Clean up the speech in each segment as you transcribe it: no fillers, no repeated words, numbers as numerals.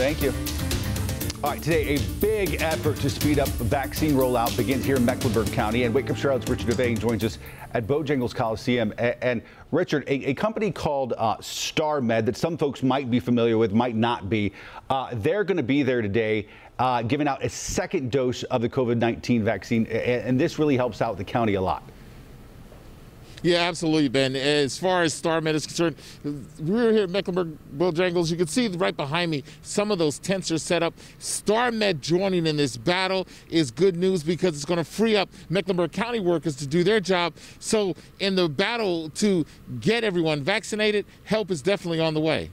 Thank you. All right, today, a big effort to speed up the vaccine rollout begins here in Mecklenburg County. And Wake Up Charlotte's Richard Devane joins us at Bojangles Coliseum. And Richard, a company called StarMed that some folks might be familiar with, might not be, they're going to be there today giving out a second dose of the COVID-19 vaccine. And this really helps out the county a lot. Yeah, absolutely, Ben. As far as StarMed is concerned, we're here at Mecklenburg Bojangles. You can see right behind me some of those tents are set up. StarMed joining in this battle is good news because it's going to free up Mecklenburg County workers to do their job. So in the battle to get everyone vaccinated, help is definitely on the way.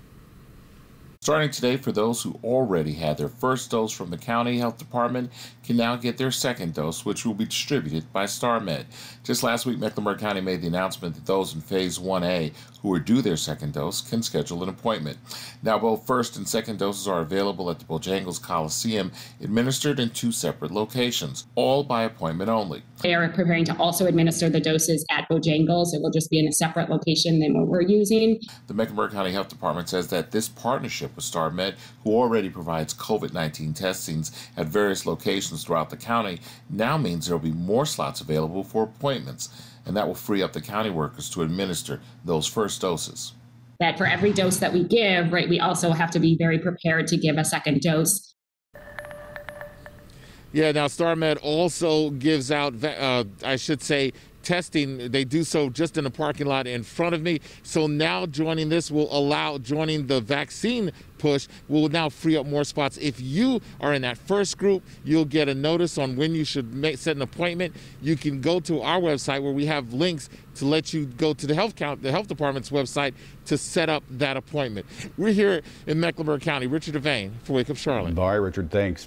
Starting today, for those who already had their first dose from the county health department can now get their second dose, which will be distributed by StarMed. Just last week, Mecklenburg County made the announcement that those in Phase 1A who are due their second dose can schedule an appointment. Now, both first and second doses are available at the Bojangles Coliseum, administered in two separate locations, all by appointment only. They are preparing to also administer the doses at Bojangles. It will just be in a separate location than what we're using. The Mecklenburg County Health Department says that this partnership with StarMed, who already provides COVID-19 testings at various locations throughout the county, now means there will be more slots available for appointments, and that will free up the county workers to administer those first doses. That for every dose that we give, right, we also have to be very prepared to give a second dose. Yeah, now StarMed also gives out, testing. They do so just in the parking lot in front of me. So now joining this will allow, joining the vaccine push will now free up more spots. If you are in that first group, you'll get a notice on when you should set an appointment. You can go to our website where we have links to let you go to the health department's website to set up that appointment. We're here in Mecklenburg County. Richard Devane for Wake Up Charlotte. All right, Richard, thanks.